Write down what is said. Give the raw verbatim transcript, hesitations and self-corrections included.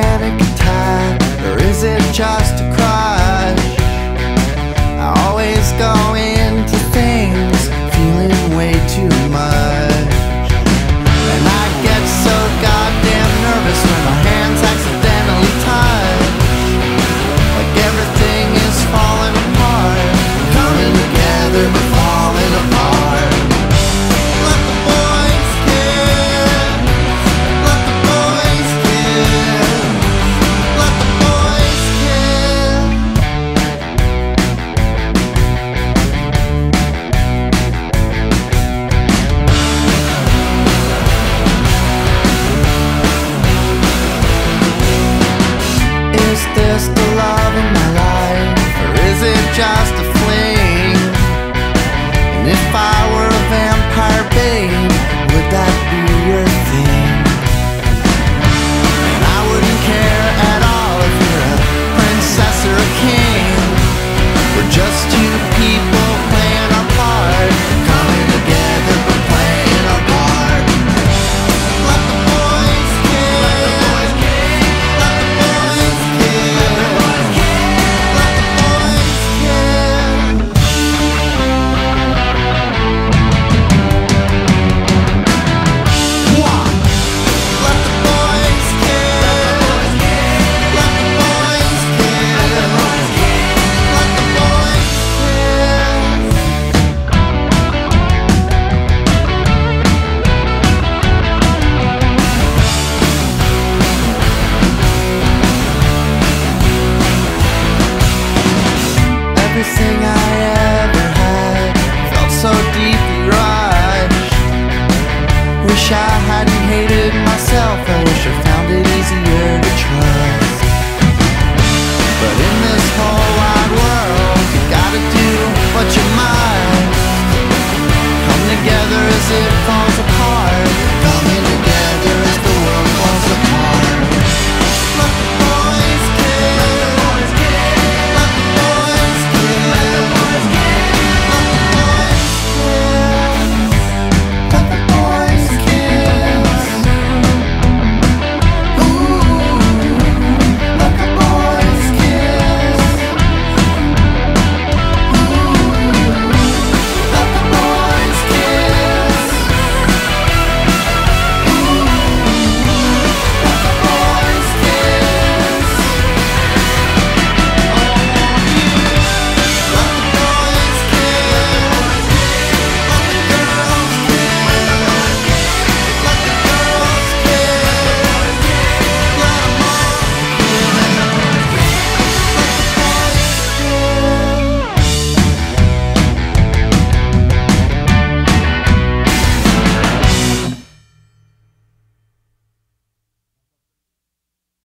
panic attack, or is it just